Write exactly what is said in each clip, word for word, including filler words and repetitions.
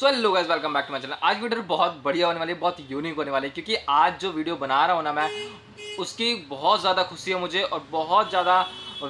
So hello guys, welcome back to my channel. आज video बहुत बढ़िया होने वाली है, बहुत यूनिक होने वाली है, क्योंकि आज जो वीडियो बना रहा हूँ ना मैं, उसकी बहुत ज़्यादा खुशी है मुझे और बहुत ज़्यादा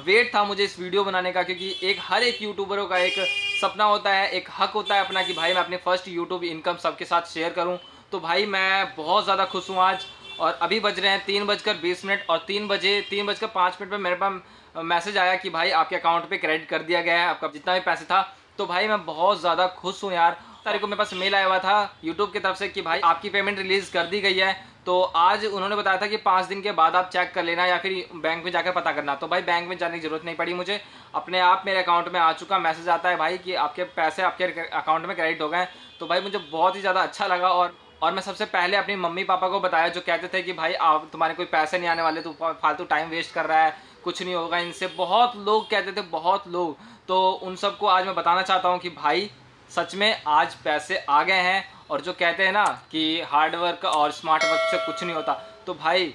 वेट था मुझे इस वीडियो बनाने का। क्योंकि एक हर एक यूट्यूबरों का एक सपना होता है, एक हक होता है अपना कि भाई मैं अपने फर्स्ट यूट्यूब इनकम सबके साथ शेयर करूँ। तो भाई मैं बहुत ज़्यादा खुश हूँ आज। और अभी बज रहे हैं तीन बजकर बीस मिनट और तीन बजे तीन बजकर पाँच मिनट पर मेरे पास मैसेज आया कि भाई आपके अकाउंट पे क्रेडिट कर दिया गया है आपका जितना भी पैसे था। तो भाई मैं बहुत ज़्यादा खुश हूँ यार। तारीख को मेरे पास मेल आया हुआ था यूट्यूब की तरफ से कि भाई आपकी पेमेंट रिलीज़ कर दी गई है। तो आज उन्होंने बताया था कि पाँच दिन के बाद आप चेक कर लेना या फिर बैंक में जाकर पता करना। तो भाई बैंक में जाने की ज़रूरत नहीं पड़ी मुझे, अपने आप मेरे अकाउंट में आ चुका मैसेज आता है भाई कि आपके पैसे आपके अकाउंट में क्रेडिट हो गए। तो भाई मुझे बहुत ही ज़्यादा अच्छा लगा। और और मैं सबसे पहले अपनी मम्मी पापा को बताया, जो कहते थे कि भाई आप तुम्हारे कोई पैसे नहीं आने वाले, तू फालतू टाइम वेस्ट कर रहा है, कुछ नहीं होगा इनसे, बहुत लोग कहते थे, बहुत लोग। तो उन सबको आज मैं बताना चाहता हूँ कि भाई सच में आज पैसे आ गए हैं। और जो कहते हैं ना कि हार्ड वर्क और स्मार्ट वर्क से कुछ नहीं होता, तो भाई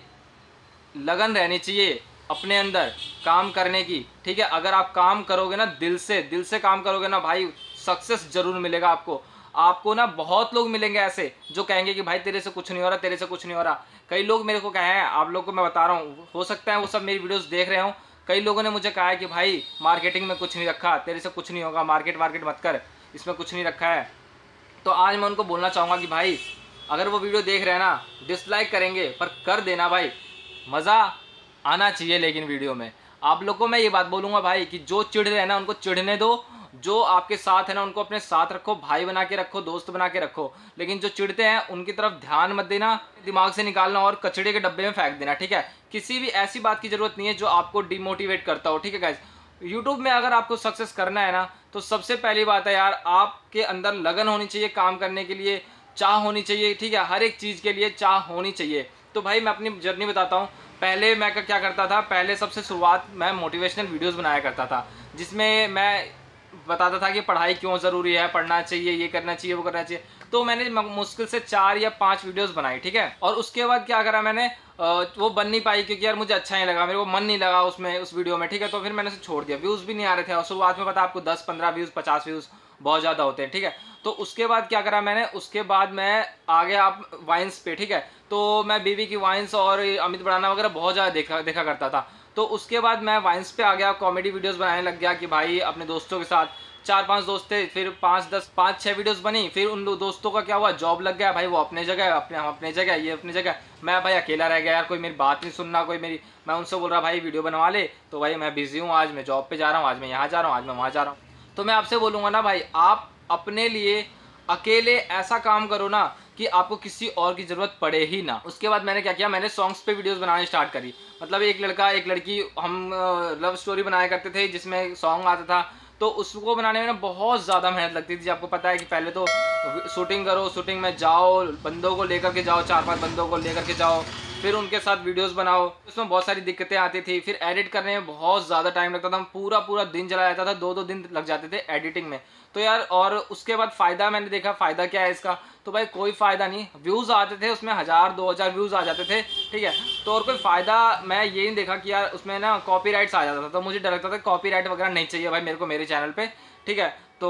लगन रहनी चाहिए अपने अंदर काम करने की, ठीक है। अगर आप काम करोगे ना दिल से, दिल से काम करोगे ना भाई, सक्सेस ज़रूर मिलेगा आपको। आपको ना बहुत लोग मिलेंगे ऐसे जो कहेंगे कि भाई तेरे से कुछ नहीं हो रहा, तेरे से कुछ नहीं हो रहा। कई लोग मेरे को कहे हैं, आप लोगों को मैं बता रहा हूँ, हो सकता है वो सब मेरी वीडियोस देख रहे हों। कई लोगों ने मुझे कहा है कि भाई मार्केटिंग में कुछ नहीं रखा, तेरे से कुछ नहीं होगा, मार्केट मार्केट मत कर, इसमें कुछ नहीं रखा है। तो आज मैं उनको बोलना चाहूँगा कि भाई अगर वो वीडियो देख रहे हैं ना, डिसलाइक करेंगे पर कर देना भाई, मज़ा आना चाहिए लेकिन वीडियो में। आप लोग को मैं ये बात बोलूँगा भाई कि जो चिढ़ रहे हैं ना उनको चिढ़ने दो, जो आपके साथ है ना उनको अपने साथ रखो, भाई बना के रखो, दोस्त बना के रखो। लेकिन जो चिढ़ते हैं उनकी तरफ ध्यान मत देना, दिमाग से निकालना और कचड़े के डब्बे में फेंक देना, ठीक है। किसी भी ऐसी बात की ज़रूरत नहीं है जो आपको डिमोटिवेट करता हो, ठीक है गाइस। यूट्यूब में अगर आपको सक्सेस करना है ना, तो सबसे पहली बात है यार, आपके अंदर लगन होनी चाहिए काम करने के लिए, चाह होनी चाहिए, ठीक है, हर एक चीज़ के लिए चाह होनी चाहिए। तो भाई मैं अपनी जर्नी बताता हूँ। पहले मैं क्या करता था, पहले सबसे शुरुआत मैं मोटिवेशनल वीडियोज़ बनाया करता था, जिसमें मैं बताता था कि पढ़ाई क्यों ज़रूरी है, पढ़ना चाहिए, ये करना चाहिए, वो करना चाहिए। तो मैंने मुश्किल से चार या पांच वीडियोस बनाई, ठीक है। और उसके बाद क्या करा मैंने, वो बन नहीं पाई क्योंकि यार मुझे अच्छा नहीं लगा, मेरे को मन नहीं लगा उसमें, उस वीडियो में, ठीक है। तो फिर मैंने उसे छोड़ दिया, व्यूज़ भी नहीं आ रहे थे। और शुरुआत में पता आपको दस पंद्रह व्यूज़ पचास व्यूज़ बहुत ज़्यादा होते हैं, ठीक है। तो उसके बाद क्या करा मैंने, उसके बाद मैं आ गया आप वाइन्स पे, ठीक है। तो मैं बीवी की वाइन्स और अमित बड़ाना वगैरह बहुत ज़्यादा देखा देखा करता था। तो उसके बाद मैं वाइन्स पे आ गया, कॉमेडी वीडियोस बनाने लग गया कि भाई अपने दोस्तों के साथ, चार पांच दोस्त थे, फिर पाँच दस पाँच छः वीडियोस बनी। फिर उन दोस्तों का क्या हुआ, जॉब लग गया भाई, वो अपने जगह, अपने हम अपने जगह, ये अपने जगह, मैं भाई अकेला रह गया यार, कोई मेरी बात नहीं सुनना, कोई मेरी, मैं उनसे बोल रहा भाई वीडियो बनवा ले, तो भाई मैं बिजी हूँ, आज मैं जॉब पर जा रहा हूँ, आज मैं यहाँ जा रहा हूँ, आज मैं वहाँ जा रहा हूँ। तो मैं आपसे बोलूँगा ना भाई, आप अपने लिए अकेले ऐसा काम करो ना कि आपको किसी और की ज़रूरत पड़े ही ना। उसके बाद मैंने क्या किया, मैंने सॉन्ग्स पे वीडियोस बनाने स्टार्ट करी। मतलब एक लड़का एक लड़की, हम लव स्टोरी बनाया करते थे जिसमें सॉन्ग आता था। तो उसको बनाने में ना बहुत ज़्यादा मेहनत लगती थी। आपको पता है कि पहले तो शूटिंग करो, शूटिंग में जाओ, बंदों को लेकर के जाओ, चार पाँच बंदों को लेकर के जाओ, फिर उनके साथ वीडियोस बनाओ, उसमें बहुत सारी दिक्कतें आती थी। फिर एडिट करने में बहुत ज़्यादा टाइम लगता था, पूरा पूरा दिन चला जाता था, दो दो दिन लग जाते थे एडिटिंग में। तो यार, और उसके बाद फ़ायदा मैंने देखा, फ़ायदा क्या है इसका, तो भाई कोई फ़ायदा नहीं। व्यूज़ आते थे उसमें, हज़ार दो हज़ार व्यूज़ आ जाते थे, ठीक है। तो और कोई फ़ायदा मैं ये नहीं देखा कि यार उसमें ना कॉपीराइट्स आ जाता था, तो मुझे डर लगता था कॉपीराइट वगैरह नहीं चाहिए भाई मेरे को मेरे चैनल पर, ठीक है। तो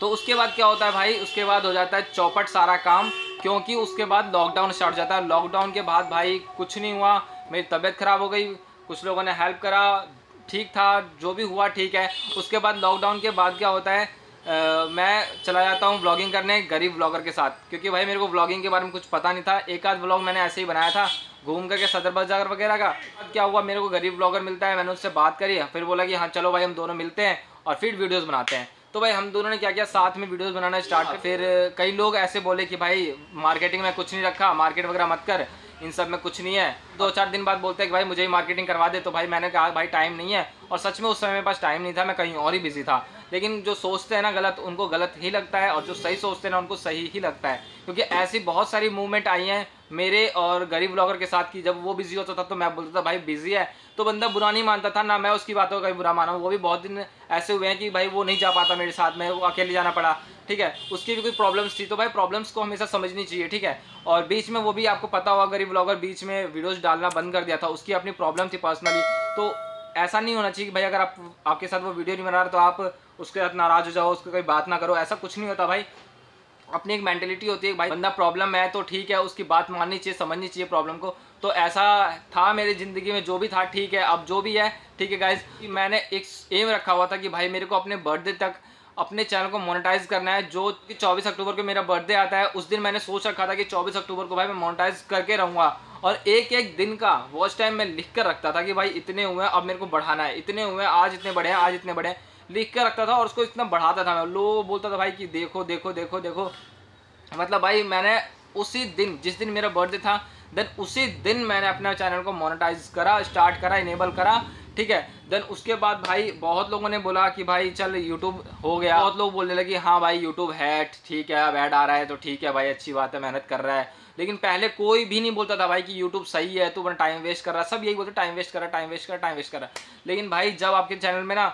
तो उसके बाद क्या होता है भाई, उसके बाद हो जाता है चौपट सारा काम, क्योंकि उसके बाद लॉकडाउन स्टार्ट हो जाता है। लॉकडाउन के बाद भाई कुछ नहीं हुआ, मेरी तबीयत ख़राब हो गई, कुछ लोगों ने हेल्प करा, ठीक था, जो भी हुआ ठीक है। उसके बाद लॉकडाउन के बाद क्या होता है, आ, मैं चला जाता हूँ व्लॉगिंग करने, गरीब व्लॉगर के साथ, क्योंकि भाई मेरे को व्लॉगिंग के बारे में कुछ पता नहीं था। एक आध व्लॉग मैंने ऐसे ही बनाया था घूम करके सदर बाजार वगैरह का। क्या हुआ, मेरे को गरीब व्लॉगर मिलता है, मैंने उससे बात करी, फिर बोला कि हाँ चलो भाई हम दोनों मिलते हैं और फिर वीडियोज़ बनाते हैं। तो भाई हम दोनों ने क्या किया, साथ में वीडियोस बनाना स्टार्ट किया। फिर कई लोग ऐसे बोले कि भाई मार्केटिंग में कुछ नहीं रखा, मार्केट वगैरह मत कर, इन सब में कुछ नहीं है। दो चार दिन बाद बोलते हैं कि भाई मुझे ही मार्केटिंग करवा दे। तो भाई मैंने कहा भाई टाइम नहीं है, और सच में उस समय मेरे पास टाइम नहीं था, मैं कहीं और ही बिजी था। लेकिन जो सोचते हैं ना गलत, उनको गलत ही लगता है, और जो सही सोचते हैं ना उनको सही ही लगता है। क्योंकि ऐसी बहुत सारी मूवमेंट आई हैं मेरे और गरीब ब्लॉगर के साथ की, जब वो बिजी होता था तो मैं बोलता था भाई बिजी है, तो बंदा बुरा नहीं मानता था, ना मैं उसकी बातों का बुरा माना। वो भी बहुत दिन ऐसे हुए हैं कि भाई वो नहीं जा पाता मेरे साथ में, वो अकेले जाना पड़ा, ठीक है, उसकी भी कोई प्रॉब्लम्स थी। तो भाई प्रॉब्लम्स को हमेशा समझनी चाहिए, ठीक है। और बीच में वो भी आपको पता होगा, गरीब ब्लॉगर बीच में वीडियोज़ डालना बंद कर दिया था, उसकी अपनी प्रॉब्लम थी पर्सनली। तो ऐसा नहीं होना चाहिए कि भाई अगर आप, आपके साथ वो वीडियो नहीं बना रहा तो आप उसके साथ नाराज़ हो जाओ, उसको कोई बात ना करो, ऐसा कुछ नहीं होता भाई। अपनी एक मेंटेलिटी होती है, भाई बंदा प्रॉब्लम है तो ठीक है, उसकी बात माननी चाहिए, समझनी चाहिए प्रॉब्लम को। तो ऐसा था मेरी ज़िंदगी में, जो भी था ठीक है, अब जो भी है ठीक है गाइज। मैंने एक एम रखा हुआ था कि भाई मेरे को अपने बर्थडे तक अपने चैनल को मोनेटाइज करना है, जो कि चौबीस अक्टूबर को मेरा बर्थडे आता है। उस दिन मैंने सोच रखा था कि चौबीस अक्टूबर को भाई मैं मोनेटाइज करके रहूँगा, और एक एक दिन का वॉच टाइम मैं लिख कर रखता था कि भाई इतने हुए अब मेरे को बढ़ाना है, इतने हुए आज इतने बढ़े हैं, आज इतने बढ़े हैं, लिख कर रखता था और उसको इतना बढ़ाता था। मैं लोग बोलता था भाई कि देखो देखो देखो देखो, मतलब भाई मैंने उसी दिन जिस दिन मेरा बर्थडे था देन उसी दिन मैंने अपना चैनल को मोनेटाइज करा, स्टार्ट करा, इनेबल करा ठीक है। देन उसके बाद भाई बहुत लोगों ने बोला कि भाई चल यूट्यूब हो गया, बहुत लोग बोलने लगे हाँ भाई यूट्यूब है ठीक है, अब ऐड आ रहा है तो ठीक है भाई अच्छी बात है, मेहनत कर रहा है। लेकिन पहले कोई भी नहीं बोलता था भाई कि यूट्यूब सही है, तो टाइम वेस्ट कर रहा है, सब यही बोलते टाइम वेस्ट कर रहा है, टाइम वेस्ट कर रहा है, टाइम वेस्ट कर रहा है। लेकिन भाई जब आपके चैनल में ना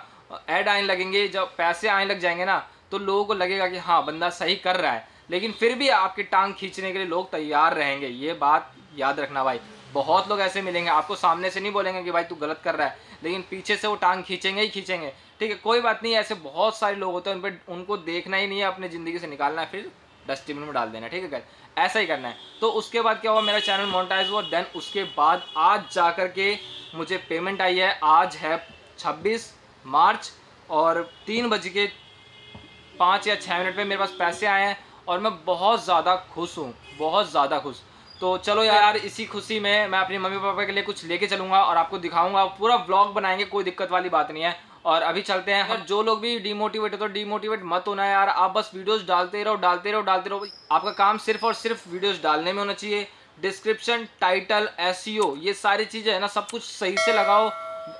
ऐड आने लगेंगे, जब पैसे आने लग जाएंगे ना, तो लोगों को लगेगा कि हाँ बंदा सही कर रहा है, लेकिन फिर भी आपकी टांग खींचने के लिए लोग तैयार रहेंगे। ये बात याद रखना भाई, बहुत लोग ऐसे मिलेंगे आपको, सामने से नहीं बोलेंगे कि भाई तू गलत कर रहा है, लेकिन पीछे से वो टांग खींचेंगे ही खींचेंगे ठीक है। कोई बात नहीं, ऐसे बहुत सारे लोग होते हैं, उन पर उनको देखना ही नहीं है, अपने ज़िंदगी से निकालना है, फिर डस्टबिन में डाल देना ठीक है गाइस, ऐसा ही करना है। तो उसके बाद क्या हुआ, मेरा चैनल मोनेटाइज हुआ। देन उसके बाद आज जा कर के मुझे पेमेंट आई है, आज है छब्बीस मार्च और तीन बज के पाँच या छः मिनट पे मेरे पास पैसे आए हैं और मैं बहुत ज़्यादा खुश हूँ, बहुत ज़्यादा खुश। तो चलो यार, इसी खुशी में मैं अपने मम्मी पापा के लिए कुछ लेके चलूँगा और आपको दिखाऊंगा, पूरा व्लॉग बनाएंगे, कोई दिक्कत वाली बात नहीं है। और अभी चलते हैं। और जो लोग भी डिमोटिवेट हो तो डिमोटिवेट मत होना यार, आप बस वीडियोज़ डालते रहो डालते रहो डालते रहो। आपका काम सिर्फ और सिर्फ वीडियोज़ डालने में होना चाहिए। डिस्क्रिप्शन, टाइटल, एसईओ, ये सारी चीज़ें है ना, सब कुछ सही से लगाओ,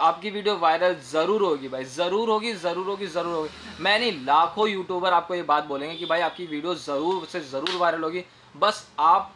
आपकी वीडियो वायरल ज़रूर होगी भाई, ज़रूर होगी ज़रूर होगी ज़रूर होगी। मैं नहीं, लाखों यूट्यूबर आपको ये बात बोलेंगे कि भाई आपकी वीडियो ज़रूर से ज़रूर वायरल होगी, बस आप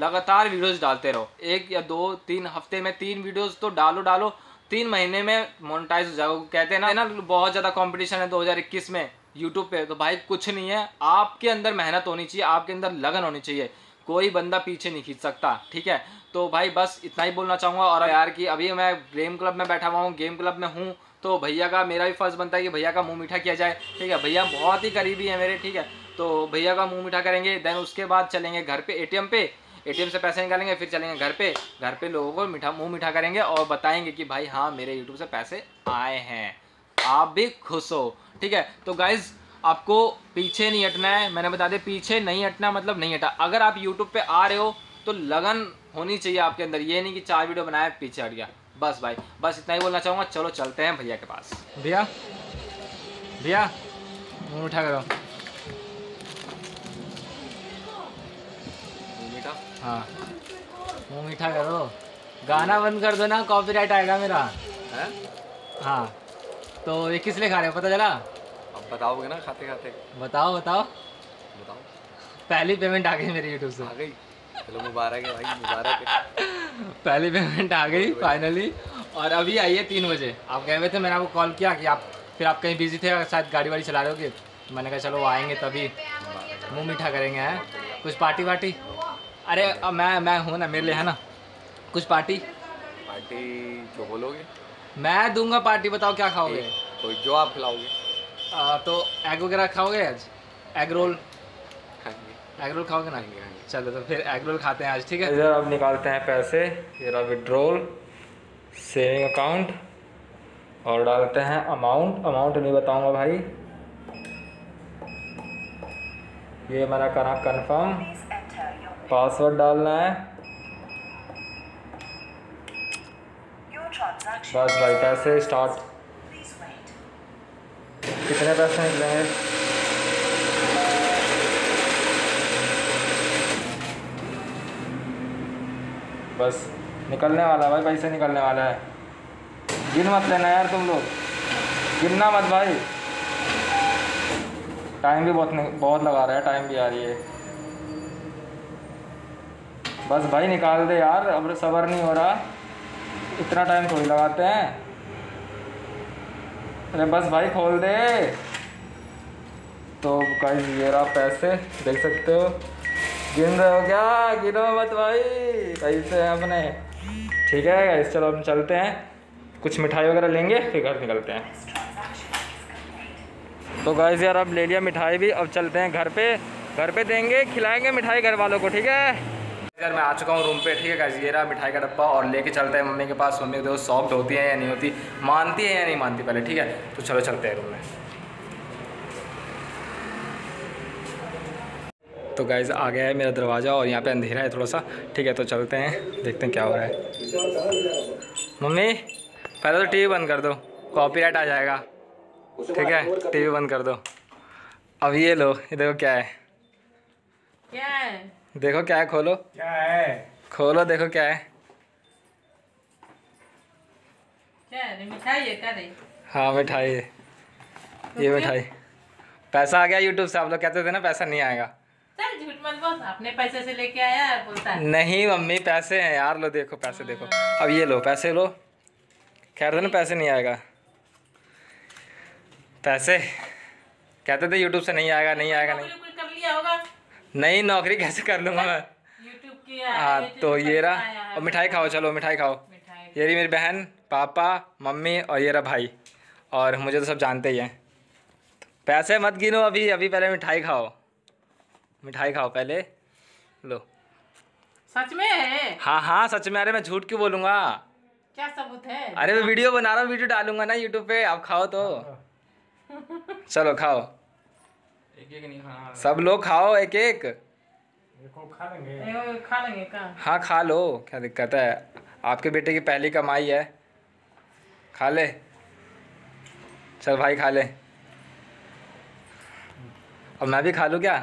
लगातार वीडियोस डालते रहो। एक या दो तीन हफ्ते में तीन वीडियोस तो डालो डालो, तीन महीने में मोनेटाइज हो जाओ। कहते हैं ना ना बहुत ज़्यादा कॉम्पिटिशन है दो हज़ार इक्कीस में यूट्यूब पे, तो भाई कुछ नहीं है, आपके अंदर मेहनत होनी चाहिए, आपके अंदर लगन होनी चाहिए, कोई बंदा पीछे नहीं खींच सकता ठीक है। तो भाई बस इतना ही बोलना चाहूँगा। और यार कि अभी मैं गेम क्लब में बैठा हुआ हूँ, गेम क्लब में हूँ, तो भैया का मेरा भी फर्ज बनता है कि भैया का मुंह मीठा किया जाए ठीक है। भैया बहुत ही करीबी है मेरे ठीक है, तो भैया का मुँह मीठा करेंगे। देन उसके बाद चलेंगे घर पे, एटीएम पे, एटीएम से पैसे निकालेंगे, फिर चलेंगे घर पे, घर पे लोगों को मीठा मुँह मीठा करेंगे और बताएंगे कि भाई हाँ मेरे यूट्यूब से पैसे आए हैं, आप भी खुश हो ठीक है। तो गाइज़ आपको पीछे नहीं हटना है, मैंने बता दिया पीछे नहीं हटना मतलब नहीं हटा। अगर आप यूट्यूब पे आ रहे हो तो लगन होनी चाहिए आपके अंदर, ये नहीं कि चार वीडियो बनाया पीछे हट गया। बस भाई बस इतना ही बोलना चाहूँगा। चलो चलते हैं भैया के पास। भैया भैया मुँह मीठा करो। हाँ मुँह मीठा करो, गाना बंद कर दो ना, कॉपीराइट आएगा मेरा है? हाँ तो ये किस लिए खा रहे हो पता चला? अब बताओगे ना खाते खाते। बताओ बताओ बताओ। पहली पेमेंट आ गई मेरी यूट्यूब से। आ गई, चलो मुबारक है भाई, मुबारक है। पहली पेमेंट आ गई फाइनली, और अभी आई है तीन बजे। आप गए हुए थे, मैंने आपको कॉल किया कि आप फिर आप कहीं बिजी थे, शायद गाड़ी वाड़ी चला रहे होगे, तो मैंने कहा चलो आएंगे तभी मुँह मीठा करेंगे। हैं कुछ पार्टी वार्टी? अरे अब मैं मैं हूँ ना, मेरे लिए है ना कुछ पार्टी? पार्टी जो बोलोगे मैं दूंगा पार्टी। बताओ क्या खाओगे? तो जो आप खिलाओगे। आ, तो एग वगैरह खाओगे आज? एग रोल खाएंगे, एग रोल खाओगे ना? चलो तो फिर एग रोल खाते हैं आज ठीक है। इधर अब निकालते हैं पैसे, इधर विड्रोल, सेविंग अकाउंट और डालते हैं अमाउंट। अमाउंट नहीं बताऊँगा भाई, ये हमारा करा कन्फर्म, पासवर्ड डालना है बस भाई। पैसे स्टार्ट, कितने पैसे निकले हैं? बस निकलने वाला है भाई, पैसे निकलने वाला है। गिन मत लेना यार तुम लोग, गिनना मत भाई, टाइम भी बहुत बहुत लगा रहा है, टाइम भी आ रही है। बस भाई निकाल दे यार, अब सबर नहीं हो रहा, इतना टाइम थोड़ी लगाते हैं। अरे बस भाई खोल दे। तो गाइस ये रहा पैसे, देख सकते हो, गिन रहे हो क्या? गिनो मत भाई, पैसे हैं अपने ठीक है गाइस। चलो हम चलते हैं, कुछ मिठाई वगैरह लेंगे फिर घर निकलते हैं। तो गाइस यार अब ले लिया मिठाई भी, अब चलते हैं घर पे। घर पे देंगे, खिलाएंगे मिठाई घर वालों को, ठीक है। इधर मैं आ चुका हूँ रूम पे, ठीक है गाइस, ये रहा मिठाई का डब्बा और लेके चलते हैं मम्मी के पास। मम्मी देखो सॉफ्ट होती है या नहीं होती, मानती है या नहीं मानती पहले, ठीक है। तो चलो चलते हैं रूम में। तो गाइस आ गया है मेरा दरवाज़ा और यहाँ पे अंधेरा है थोड़ा सा, ठीक है। तो चलते हैं, देखते हैं क्या हो रहा है। मम्मी पहले तो टीवी बंद कर दो, कॉपीराइट आ जाएगा, ठीक है। टीवी बंद कर दो। अब ये लो, ये देखो क्या है, क्या है, देखो क्या है, खोलो क्या है, खोलो देखो क्या है, क्या है, मिठाई है क्या? नहीं हाँ मिठाई है, ये मिठाई। पैसा आ गया यूट्यूब से, आप लोग कहते थे ना पैसा नहीं आएगा। चल झूठ मत बोल, अपने पैसे से लेके आया है बोलता है। नहीं मम्मी पैसे हैं यार, लो देखो पैसे, देखो अब ये लो पैसे, लो कह रहे थे ना पैसे नहीं आएगा, पैसे कहते थे यूट्यूब से नहीं आएगा नहीं आएगा नहीं कर लिया होगा, नहीं नौकरी कैसे कर लूँगा मैं यूट्यूब की। हाँ तो ये रहा, और मिठाई खाओ, चलो मिठाई खाओ। ये रही मेरी बहन, पापा, मम्मी और ये रहा भाई, और मुझे तो सब जानते ही हैं। पैसे मत गिनो अभी, अभी पहले मिठाई खाओ, मिठाई खाओ पहले, लो। सच में है? हाँ हाँ सच में। अरे मैं झूठ क्यों बोलूँगा, क्या सबूत है? अरे मैं वीडियो बना रहा हूँ, वीडियो डालूंगा ना यूट्यूब पे, आप खाओ तो। चलो खाओ, एक एक नहीं खाना, सब लोग खाओ एक एक, खा लेंगे खा लेंगे का। हाँ खा लो, क्या दिक्कत है, आपके बेटे की पहली कमाई है, खा ले। चल भाई खा ले, अब मैं भी खा लूँ क्या?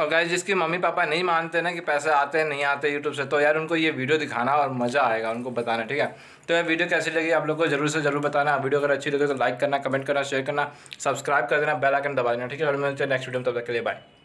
और गाइस जिसकी मम्मी पापा नहीं मानते ना कि पैसे आते हैं नहीं आते यूट्यूब से, तो यार उनको ये वीडियो दिखाना और मज़ा आएगा उनको बताना, ठीक है। तो यार वीडियो कैसी लगी आप लोगों को जरूर से जरूर बताना। वीडियो अगर अच्छी लगे तो लाइक करना, कमेंट करना, शेयर करना, सब्सक्राइब कर देना, बेल आइकन दबा देना, ठीक है। और मिलते हैं नेक्स्ट वीडियो में, तब तक के लिए बाय।